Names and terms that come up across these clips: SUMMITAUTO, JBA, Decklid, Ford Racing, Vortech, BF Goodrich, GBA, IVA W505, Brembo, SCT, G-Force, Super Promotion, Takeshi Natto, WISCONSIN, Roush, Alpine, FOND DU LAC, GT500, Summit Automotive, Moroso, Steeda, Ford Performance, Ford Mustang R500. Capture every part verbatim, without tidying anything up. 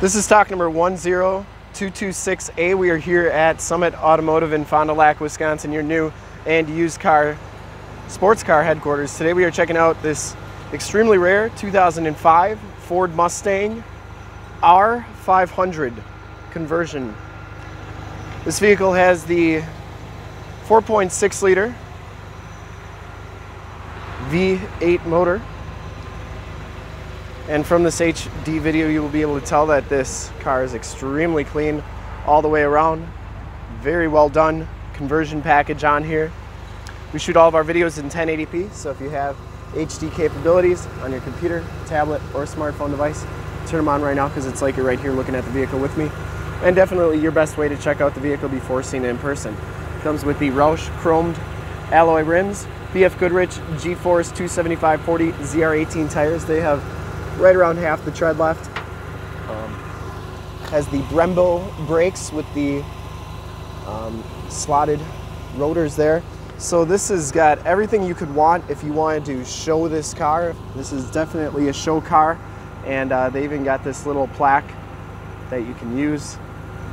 This is stock number one zero two two six A. We are here at Summit Automotive in Fond du Lac, Wisconsin, your new and used car, sports car headquarters. Today we are checking out this extremely rare two thousand five Ford Mustang R five hundred conversion. This vehicle has the four point six liter V eight motor. And from this H D video, you will be able to tell that this car is extremely clean all the way around. Very well done conversion package on here. We shoot all of our videos in ten eighty p, so if you have H D capabilities on your computer, tablet, or smartphone device, turn them on right now because it's like you're right here looking at the vehicle with me. And definitely your best way to check out the vehicle before seeing it in person. It comes with the Roush chromed alloy rims, B F Goodrich G-Force two seventy-five forty Z R eighteen tires. They have right around half the tread left. Um, has the Brembo brakes with the um, slotted rotors there. So this has got everything you could want if you wanted to show this car. This is definitely a show car, and uh, they even got this little plaque that you can use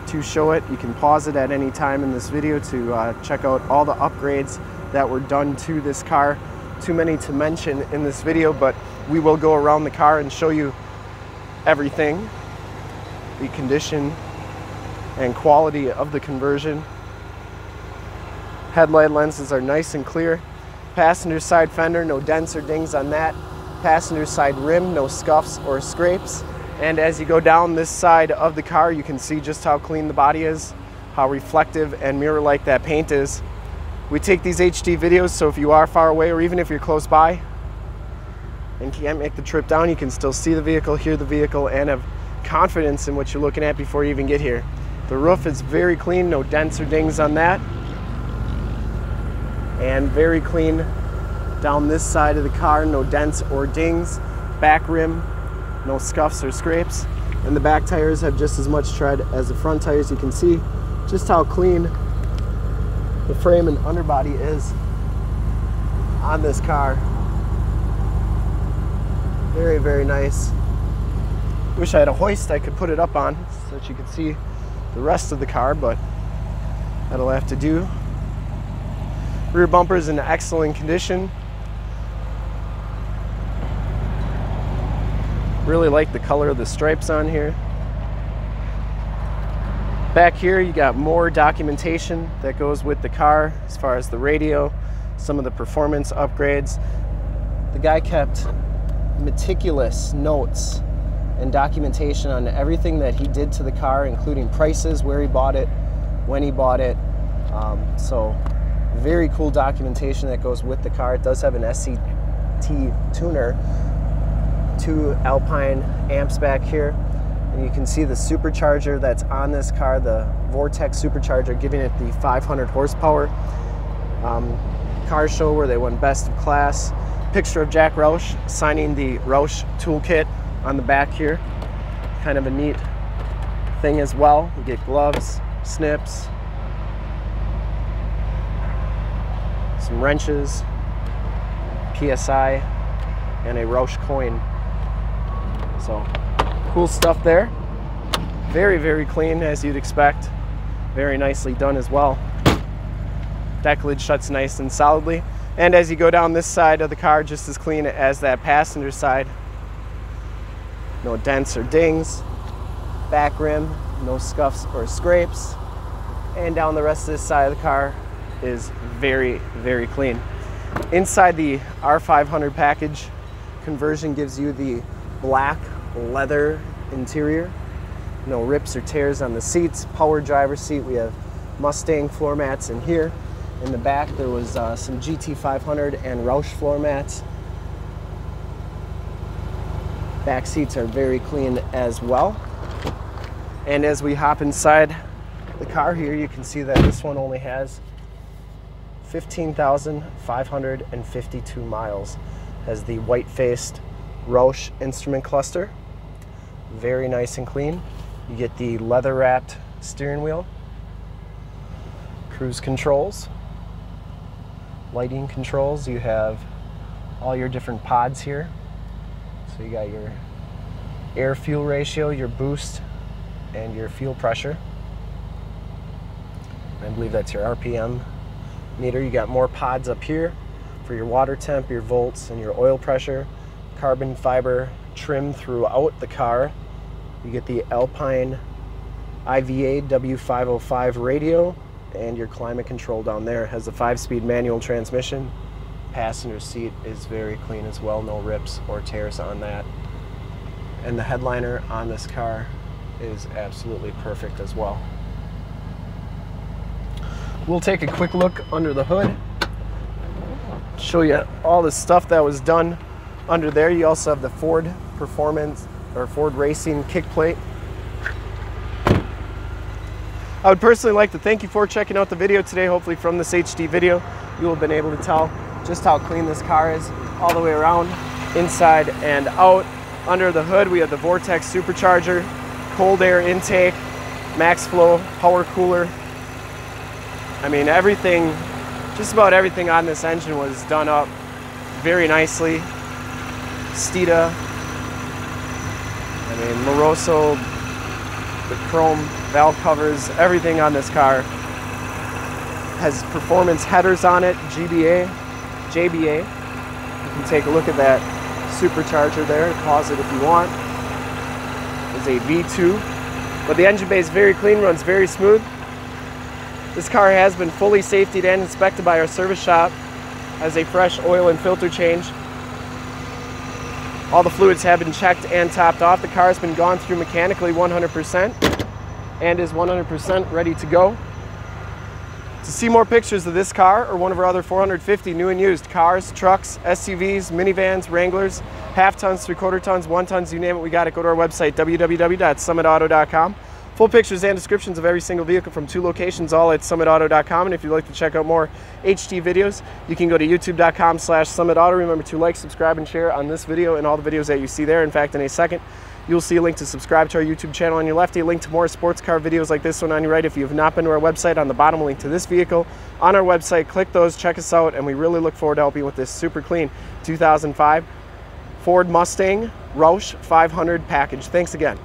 to show it. You can pause it at any time in this video to uh, check out all the upgrades that were done to this car. Too many to mention in this video, but we will go around the car and show you everything, the condition and quality of the conversion. Headlight lenses are nice and clear. Passenger side fender, no dents or dings on that. Passenger side rim, no scuffs or scrapes. And as you go down this side of the car, you can see just how clean the body is, how reflective and mirror-like that paint is. We take these H D videos, so if you are far away or even if you're close by and can't make the trip down, you can still see the vehicle, hear the vehicle, and have confidence in what you're looking at before you even get here. The roof is very clean, no dents or dings on that. And very clean down this side of the car, no dents or dings. Back rim, no scuffs or scrapes. And the back tires have just as much tread as the front tires. You can see just how clean the frame and underbody is on this car. Very, very nice. Wish I had a hoist I could put it up on so that you could see the rest of the car, but that'll have to do. Rear bumper is in excellent condition. Really like the color of the stripes on here. Back here you got more documentation that goes with the car as far as the radio, some of the performance upgrades. The guy kept meticulous notes and documentation on everything that he did to the car, including prices, where he bought it, when he bought it. Um, so very cool documentation that goes with the car. It does have an S C T tuner, two Alpine amps back here. And you can see the supercharger that's on this car, the Vortech supercharger, giving it the five hundred horsepower. Um, car show where they won best of class. Picture of Jack Roush signing the Roush toolkit on the back here. Kind of a neat thing as well. You get gloves, snips, some wrenches, P S I, and a Roush coin. So cool stuff there. Very, very clean as you'd expect. Very nicely done as well. Deck lid shuts nice and solidly. And as you go down this side of the car, just as clean as that passenger side. No dents or dings. Back rim, no scuffs or scrapes. And down the rest of this side of the car is very, very clean. Inside the R five hundred package, conversion gives you the black leather interior, no rips or tears on the seats. Power driver's seat, we have Mustang floor mats in here. In the back there was uh, some G T five hundred and Roush floor mats. Back seats are very clean as well. And as we hop inside the car here, you can see that this one only has fifteen thousand five hundred fifty-two miles. Has the white-faced Roush instrument cluster. Very nice and clean. You get the leather-wrapped steering wheel, cruise controls, lighting controls. You have all your different pods here. So you got your air-fuel ratio, your boost, and your fuel pressure. I believe that's your R P M meter. You got more pods up here for your water temp, your volts, and your oil pressure. Carbon fiber trim throughout the car. You get the Alpine I V A W five oh five radio, and your climate control down there. It has a five-speed manual transmission. Passenger seat is very clean as well, no rips or tears on that. And the headliner on this car is absolutely perfect as well. We'll take a quick look under the hood, show you all the stuff that was done under there. You also have the Ford Performance or Ford Racing kick plate. I would personally like to thank you for checking out the video today. Hopefully from this H D video, you will have been able to tell just how clean this car is all the way around, inside and out. Under the hood, we have the Vortech supercharger, cold air intake, max flow, power cooler. I mean, everything, just about everything on this engine was done up very nicely. Steeda, I mean, Moroso, the chrome valve covers, everything on this car has performance headers on it, G B A, J B A. You can take a look at that supercharger there, pause it if you want. It's a V two, but the engine bay is very clean, runs very smooth. This car has been fully safetied and inspected by our service shop, has a fresh oil and filter change. All the fluids have been checked and topped off. The car has been gone through mechanically one hundred percent and is one hundred percent ready to go. To see more pictures of this car or one of our other four hundred fifty new and used cars, trucks, S U Vs, minivans, Wranglers, half tons, three quarter tons, one tons, you name it, we got it. Go to our website, w w w dot summit auto dot com. Full pictures and descriptions of every single vehicle from two locations, all at summit auto dot com. And if you'd like to check out more H D videos, you can go to youtube dot com slash summit auto. Remember to like, subscribe, and share on this video and all the videos that you see there. In fact, in a second, you'll see a link to subscribe to our YouTube channel on your left, a link to more sports car videos like this one on your right. If you have not been to our website, on the bottom, a link to this vehicle on our website. Click those, check us out, and we really look forward to helping you with this super clean two thousand five Ford Mustang Roush five hundred package. Thanks again.